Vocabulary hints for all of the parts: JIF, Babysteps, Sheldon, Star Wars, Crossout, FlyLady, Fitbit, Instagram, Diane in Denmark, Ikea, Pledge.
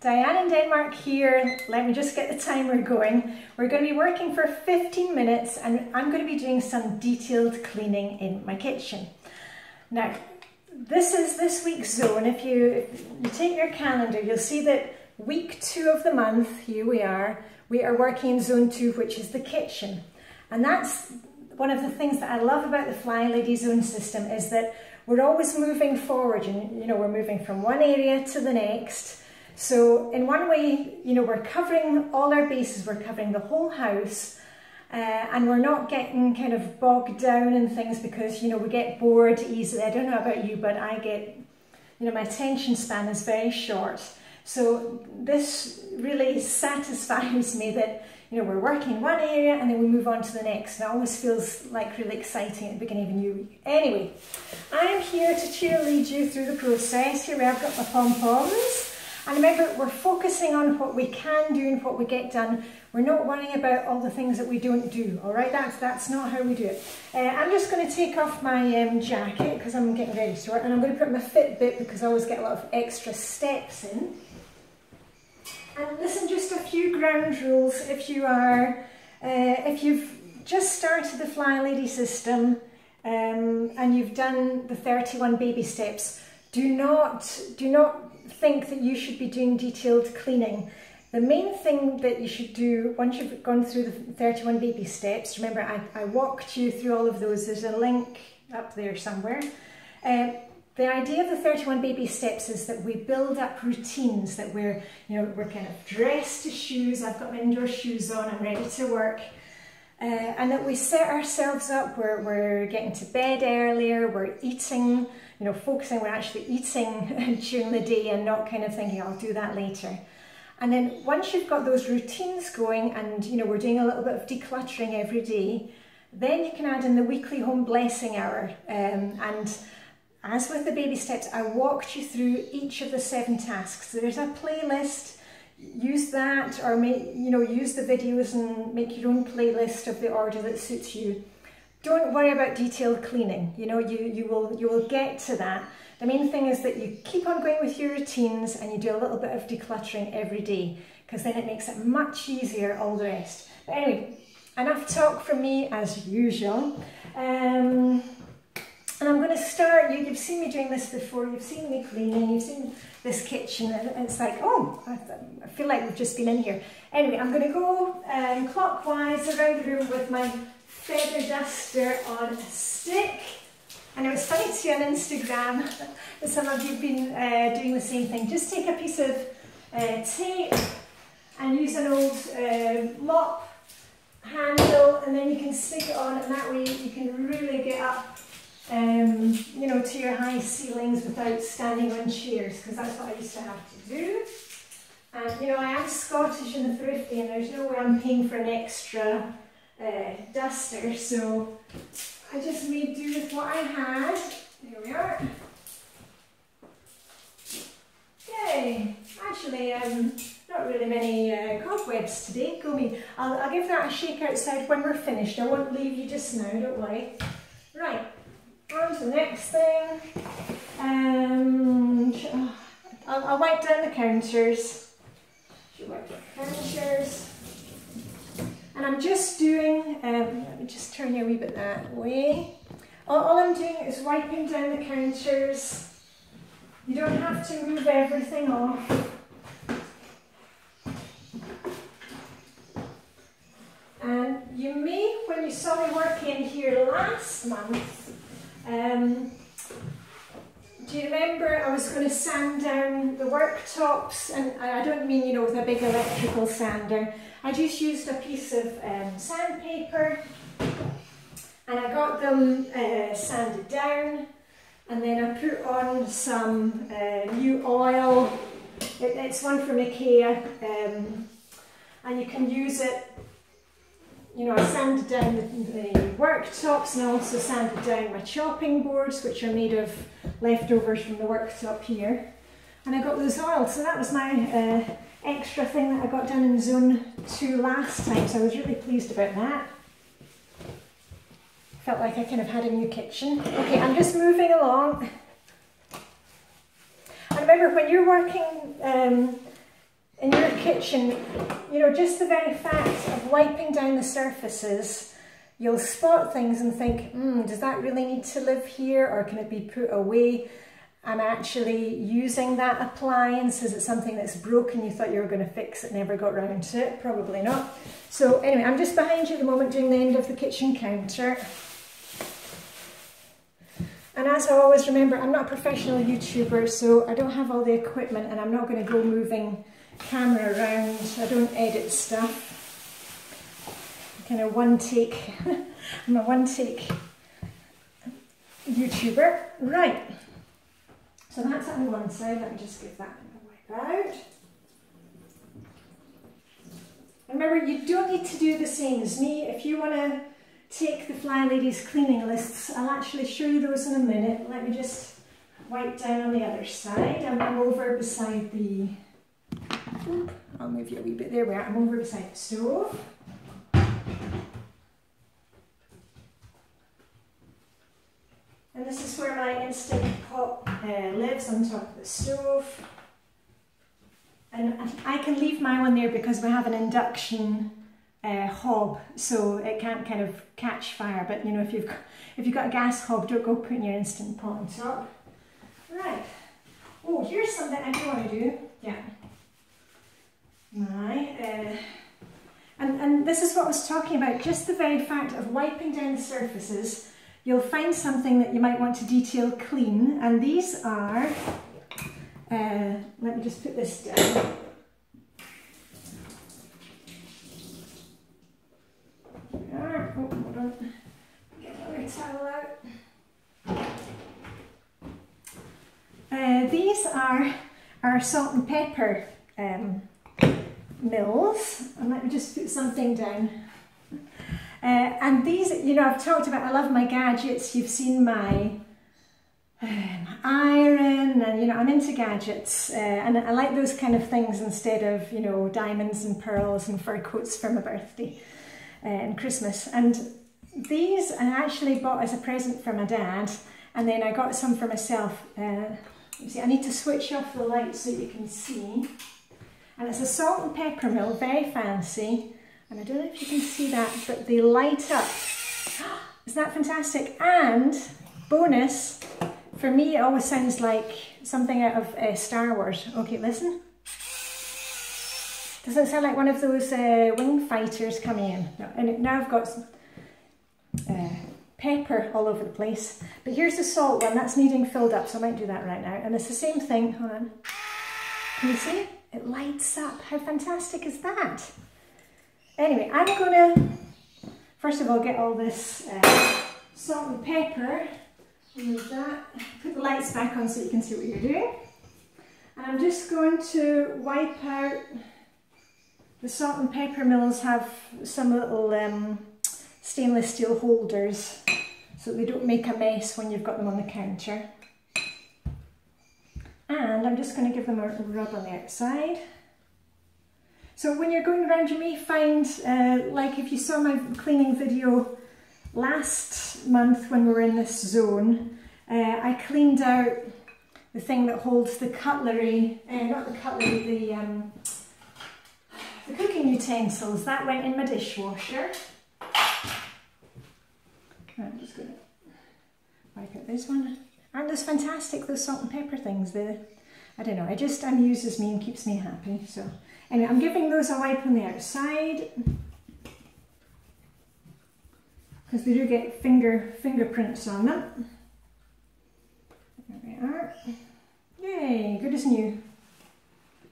Diane in Denmark here. Let me just get the timer going. We're going to be working for 15 minutes and I'm going to be doing some detailed cleaning in my kitchen. Now, this is this week's zone. If you take your calendar, you'll see that week 2 of the month, here we are working in zone 2, which is the kitchen. And that's one of the things that I love about the FlyLady zone system, is that we're always moving forward, and we're moving from one area to the next. So in one way, we're covering all our bases, we're covering the whole house, and we're not getting kind of bogged down in things because, we get bored easily. I don't know about you, but I get, my attention span is very short. So this really satisfies me that, we're working in one area and then we move on to the next. And it always feels like really exciting at the beginning of a new week. Anyway, I'm here to cheerlead you through the process. Here I've got my pom-poms. And remember, we're focusing on what we can do and what we get done. We're not worrying about all the things that we don't do, all right? That's not how we do it. I'm just going to take off my jacket because I'm getting ready to work. And I'm going to put my Fitbit because I always get a lot of extra steps in. And listen, just a few ground rules. If you've just started the FlyLady system and you've done the 31 baby steps, do not think that you should be doing detailed cleaning. The main thing that you should do once you've gone through the 31 baby steps, remember I walked you through all of those, there's a link up there somewhere. The idea of the 31 baby steps is that we build up routines, that we're kind of dressed to shoes, I've got my indoor shoes on, I'm ready to work. And that we set ourselves up, we're getting to bed earlier, we're eating, focusing, we're actually eating during the day and not kind of thinking, I'll do that later. And then once you've got those routines going and, we're doing a little bit of decluttering every day, then you can add in the weekly home blessing hour. And as with the baby steps, I walked you through each of the 7 tasks. There's a playlist. Use that, or use the videos and make your own playlist of the order that suits you. Don't worry about detailed cleaning. You will get to that. The main thing is that you keep on going with your routines and you do a little bit of decluttering every day, because then it makes it much easier, all the rest. But anyway, enough talk from me as usual. And I'm going to start, you've seen me doing this before, you've seen me cleaning, you've seen this kitchen, and it's like, oh, I feel like we've just been in here. Anyway, I'm going to go clockwise around the room with my feather duster on a stick. I know it's funny to see on Instagram that some of you have been doing the same thing. Just take a piece of tape and use an old mop handle, and then you can stick it on, and that way you can really get up to your high ceilings without standing on chairs, because that's what I used to have to do. And I am Scottish and thrifty, and there's no way I'm paying for an extra duster, so I just made do with what I had. There we are. Yay! Actually, not really many cobwebs today. Go me. I'll give that a shake outside when we're finished. I won't leave you just now, don't worry. Right. On to the next thing. I'll wipe down the counters. And I'm just doing, let me just turn you a wee bit that way. All I'm doing is wiping down the counters. You don't have to move everything off. And you may, when you saw me working here last month, do you remember I was going to sand down the worktops, and I don't mean with a big electrical sander, I just used a piece of sandpaper and I got them sanded down, and then I put on some new oil, it's one from Ikea, and you can use it. I sanded down the worktops, and I also sanded down my chopping boards, which are made of leftovers from the worktop here. And I got those oils, so that was my extra thing that I got done in Zone 2 last time, so I was really pleased about that. Felt like I kind of had a new kitchen. Okay, I'm just moving along. And remember, when you're working stretch, and you know, just the very fact of wiping down the surfaces, you'll spot things and think, does that really need to live here, or can it be put away? I'm actually using that appliance. Is it something that's broken, you thought you were going to fix it, never got round to it? Probably not. So anyway, I'm just behind you at the moment doing the end of the kitchen counter. And as I always remember, I'm not a professional YouTuber, so I don't have all the equipment, and I'm not going to go moving camera around. I don't edit stuff. Kind of one take. I'm a one take YouTuber. Right. So that's on one side. Let me just give that a wipe out. Remember, you don't need to do the same as me. If you want to take the FlyLady's cleaning lists, I'll actually show you those in a minute. Let me just wipe down on the other side. I'm over beside the... Oop, I'll move you a wee bit. There we are. I'm over beside the stove. And this is where my instant pot lives, on top of the stove. And I can leave my one there because we have an induction hob, so it can't kind of catch fire. But you know, if you've got a gas hob, don't go putting your instant pot on top. Right. Oh, here's something I don't want to do. Yeah. And this is what I was talking about. Just the very fact of wiping down the surfaces, you'll find something that you might want to detail clean. And these are, let me just put this down. There we are. Oh, hold on. Get another towel out. These are our salt and pepper mills. And let me just put something down. And these, you know, I've talked about, I love my gadgets. You've seen my iron, and you know, I'm into gadgets, and I like those kind of things instead of, you know, diamonds and pearls and fur coats for my birthday and Christmas. And these I actually bought as a present for my dad, and then I got some for myself. You see, I need to switch off the light so you can see. And it's a salt and pepper mill, very fancy. And I don't know if you can see that, but they light up. Isn't that fantastic? And bonus, for me it always sounds like something out of Star Wars. Okay, listen. Doesn't sound like one of those wing fighters coming in. No, and now I've got some, pepper all over the place. But here's the salt one, that's needing filled up, so I might do that right now. And it's the same thing, hold on. Can you see? It lights up. How fantastic is that? Anyway, I'm gonna, first of all, get all this salt and pepper, remove that, put the lights back on so you can see what you're doing. And I'm just going to wipe out, the salt and pepper mills have some little stainless steel holders so they don't make a mess when you've got them on the counter. And I'm just gonna give them a rub on the outside. So when you're going around, you may find, like if you saw my cleaning video last month when we were in this zone, I cleaned out the thing that holds the cutlery, not the cutlery, the cooking utensils. That went in my dishwasher. I'm just going to wipe out this one. Aren't those fantastic, those salt and pepper things? I don't know, it just amuses me and keeps me happy, so. Anyway, I'm giving those a wipe on the outside because they do get fingerprints on them. There we are. Yay, good as new.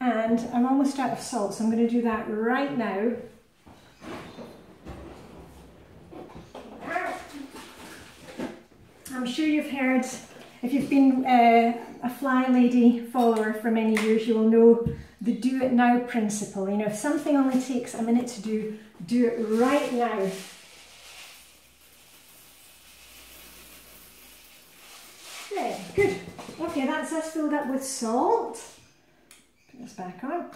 And I'm almost out of salt, so I'm going to do that right now. I'm sure you've heard, if you've been a FlyLady follower for many years, you will know the do it now principle. You know, if something only takes a minute to do it right now. Yeah, good. Okay, that's us filled up with salt. Put this back on.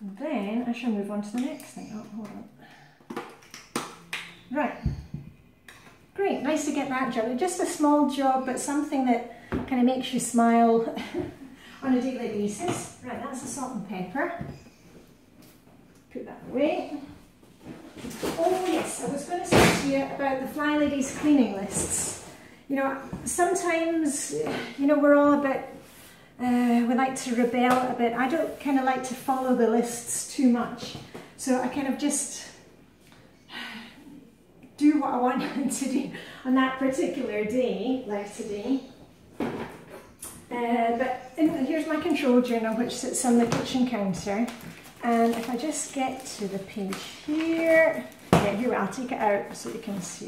And then I shall move on to the next thing. Oh, hold on. Right. Great, nice to get that job. Just a small job, but something that kind of makes you smile on a daily basis. Right, that's the salt and pepper. Put that away. Oh yes, I was going to say to you about the FlyLady's cleaning lists. You know, sometimes, you know, we're all a bit, we like to rebel a bit. I don't kind of like to follow the lists too much. So I kind of just do what I want to do on that particular day, like today. But here's my control journal, which sits on the kitchen counter. And if I just get to the page here, yeah, here I'll take it out so you can see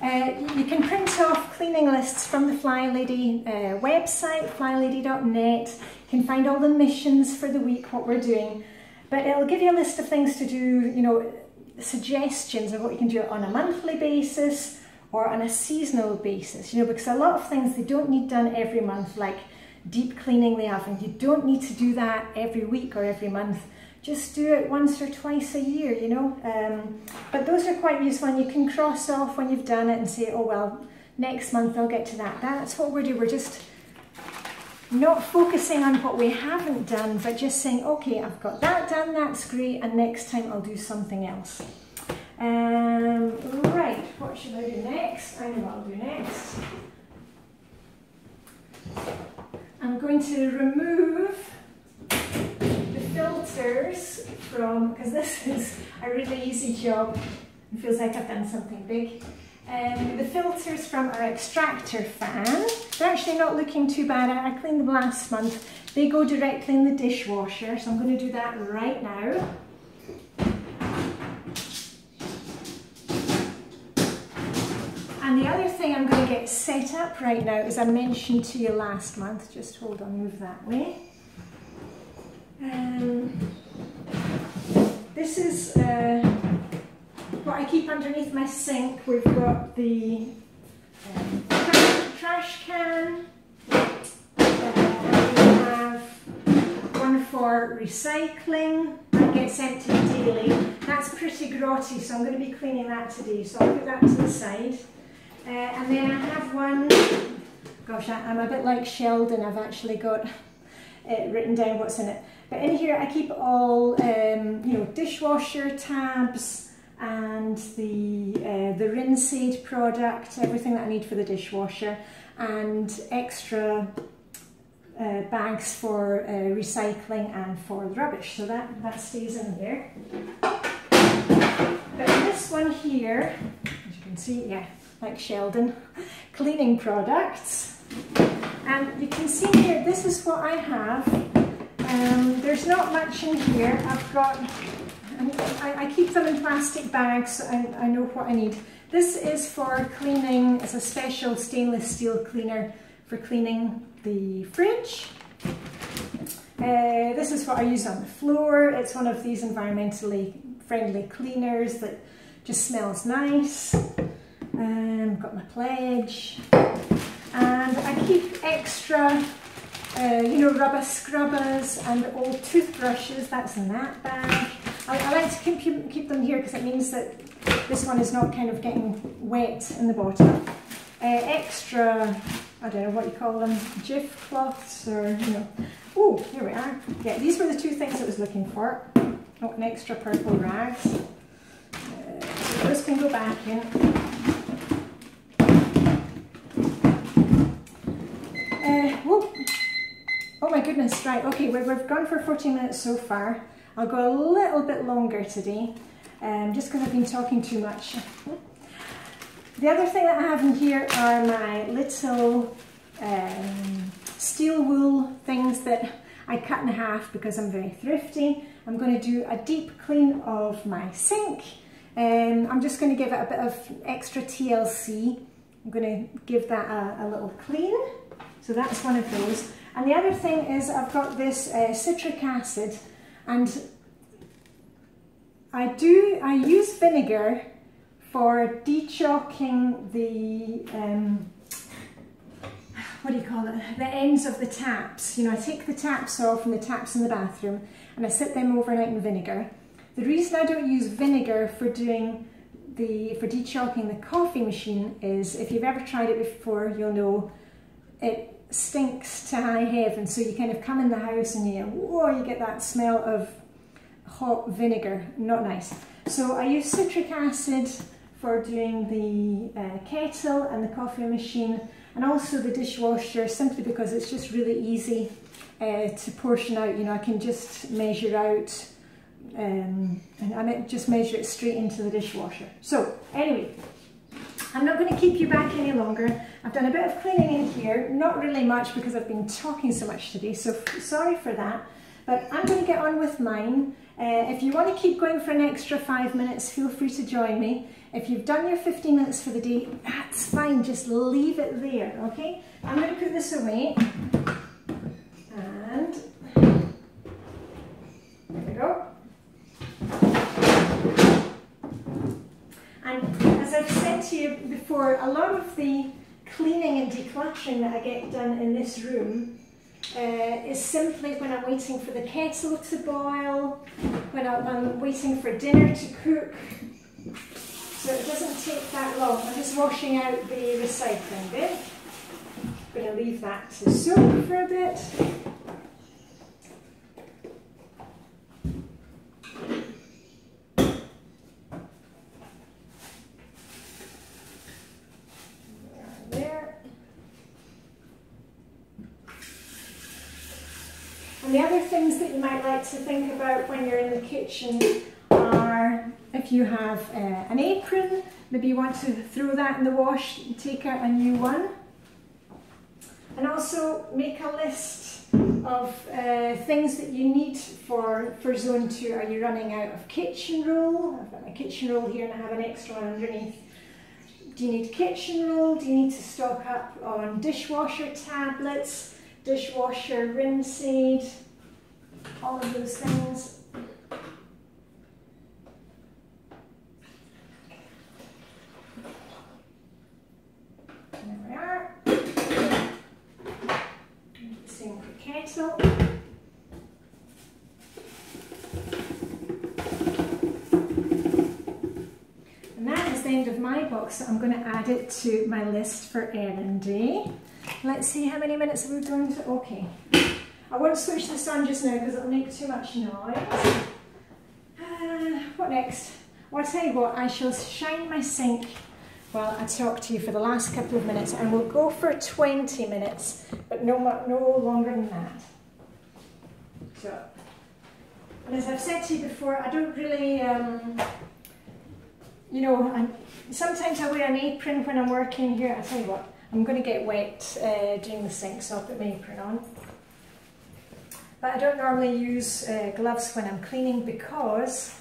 it. You can print off cleaning lists from the FlyLady website, flylady.net. You can find all the missions for the week, what we're doing. But it'll give you a list of things to do, you know, suggestions of what you can do on a monthly basis or on a seasonal basis, you know, because a lot of things they don't need done every month, like deep cleaning the oven. You don't need to do that every week or every month. Just do it once or twice a year, you know. But those are quite useful, and you can cross off when you've done it and say, oh well, next month I'll get to that. That's what we're doing. We're just not focusing on what we haven't done, but just saying, okay, I've got that done, that's great, and next time I'll do something else. Right, what should I do next? I know what I'll do next. I'm going to remove the filters from, because this is a really easy job. It feels like I've done something big. The filters from our extractor fan. They're actually not looking too bad. I cleaned them last month. They go directly in the dishwasher, so I'm going to do that right now. And the other thing I'm going to get set up right now, as I mentioned to you last month, just hold on, move that way. This is what I keep underneath my sink. We've got the trash can, we have one for recycling, that gets emptied daily. That's pretty grotty, so I'm going to be cleaning that today, so I'll put that to the side. And then I have one, gosh, I'm a bit like Sheldon, I've actually got it written down what's in it. But in here I keep all, you know, dishwasher tabs and the rinse aid product, everything that I need for the dishwasher, and extra bags for recycling and for rubbish. So that stays in here. But this one here, as you can see, yeah, like Sheldon, cleaning products. And you can see here, this is what I have. There's not much in here. I've got, I keep them in plastic bags, so I know what I need. This is for cleaning, it's a special stainless steel cleaner for cleaning the fridge. This is what I use on the floor. It's one of these environmentally friendly cleaners that just smells nice. Got my Pledge, and I keep extra, you know, rubber scrubbers and old toothbrushes. That's in that bag. I like to keep them here because it means that this one is not kind of getting wet in the bottom. Extra, I don't know what you call them, JIF cloths, or you know. Oh, here we are. Yeah, these were the two things I was looking for. Oh, an extra purple rags. So those can go back in. Oh my goodness, right, okay, we've gone for 40 minutes so far. I'll go a little bit longer today, just because I've been talking too much. The other thing that I have in here are my little steel wool things that I cut in half because I'm very thrifty. I'm going to do a deep clean of my sink. I'm just going to give it a bit of extra TLC. I'm going to give that a little clean. So that's one of those. And the other thing is I've got this citric acid, and I use vinegar for de-chalking the, what do you call it, the ends of the taps. You know, I take the taps off and the taps in the bathroom and I sit them overnight in vinegar. The reason I don't use vinegar for doing for de-chalking the coffee machine is, if you've ever tried it before, you'll know it stinks to high heaven. So you kind of come in the house and you, whoa, you get that smell of hot vinegar, not nice. So I use citric acid for doing the kettle and the coffee machine, and also the dishwasher, simply because it's just really easy to portion out. You know, I can just measure out and I might just measure it straight into the dishwasher. So anyway, I'm not going to keep you back any longer. I've done a bit of cleaning in here, not really much because I've been talking so much today, so sorry for that. But I'm going to get on with mine. If you want to keep going for an extra 5 minutes, feel free to join me. If you've done your 15 minutes for the day, that's fine, just leave it there, okay? I'm going to put this away. And there we go. And as I've said to you before, a lot of the cleaning and decluttering that I get done in this room is simply when I'm waiting for the kettle to boil, when I'm waiting for dinner to cook. So it doesn't take that long. I'm just washing out the recycling bit. I'm going to leave that to soak for a bit. The other things that you might like to think about when you're in the kitchen are, if you have an apron, maybe you want to throw that in the wash and take out a new one. And also make a list of things that you need for zone 2. Are you running out of kitchen roll? I've got my kitchen roll here and I have an extra one underneath. Do you need kitchen roll? Do you need to stock up on dishwasher tablets? Dishwasher rinse aid, all of those things. There we are. Same for kettle. And that is the end of my box, so I'm going to add it to my list for errand day. Let's see how many minutes we're going to. Okay, I won't switch this on just now because it'll make too much noise. What next? Well, I'll tell you what, I shall shine my sink while I talk to you for the last couple of minutes, and we'll go for 20 minutes, but no longer than that. So, and as I've said to you before, I don't really, you know, sometimes I wear an apron when I'm working here. I'll tell you what. I'm going to get wet doing the sink, so I'll put my apron on. But I don't normally use gloves when I'm cleaning, because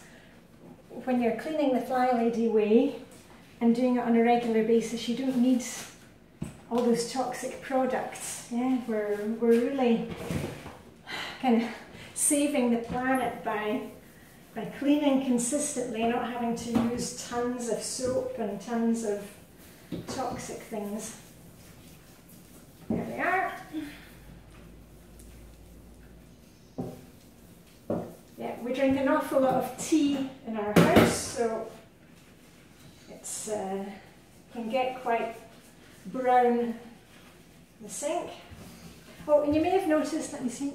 when you're cleaning the FlyLady way and doing it on a regular basis, you don't need all those toxic products. Yeah, we're really kind of saving the planet by cleaning consistently, not having to use tons of soap and tons of toxic things. There we are. Yeah, we drink an awful lot of tea in our house, so it's can get quite brown in the sink. Oh, and you may have noticed, let me see,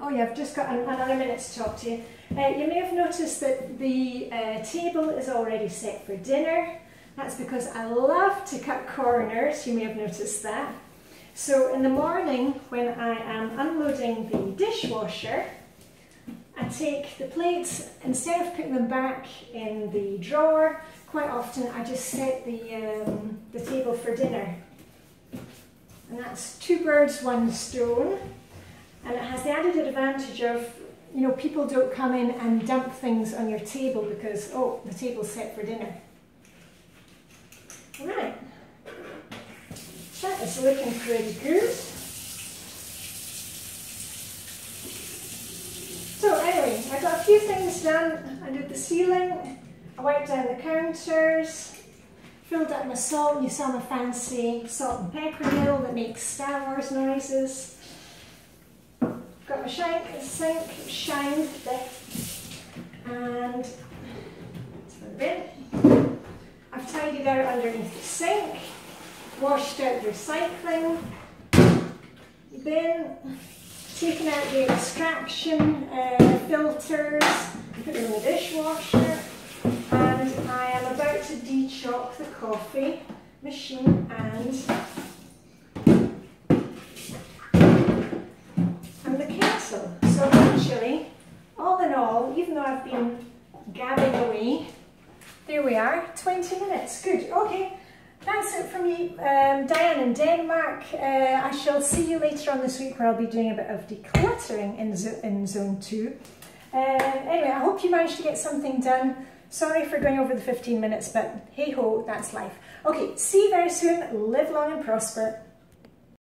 oh yeah, I've just got another minute to talk to you. You may have noticed that the table is already set for dinner. That's because I love to cut corners, you may have noticed that. So in the morning, when I am unloading the dishwasher, I take the plates, instead of putting them back in the drawer, quite often I just set the table for dinner. And that's two birds, one stone. And it has the added advantage of, you know, people don't come in and dump things on your table because, oh, the table's set for dinner. Right. That is looking pretty good. So anyway, I got a few things done. I did the ceiling, I wiped down the counters, filled up my salt. You saw my fancy salt and pepper mill that makes Star Wars noises. Got my sink shined a bit, and it's a bit. I've tidied out underneath the sink, washed out the recycling bin, taken out the extraction filters, put them in the dishwasher, and I am about to de-chalk the coffee machine and the kettle. So actually, all in all, even though I've been gabbing away, there we are, 20 minutes, good, okay. That's it from me, Diane in Denmark. I shall see you later on this week where I'll be doing a bit of decluttering in zone 2. Anyway, I hope you managed to get something done. Sorry for going over the 15 minutes, but hey ho, that's life. Okay, see you very soon, live long and prosper.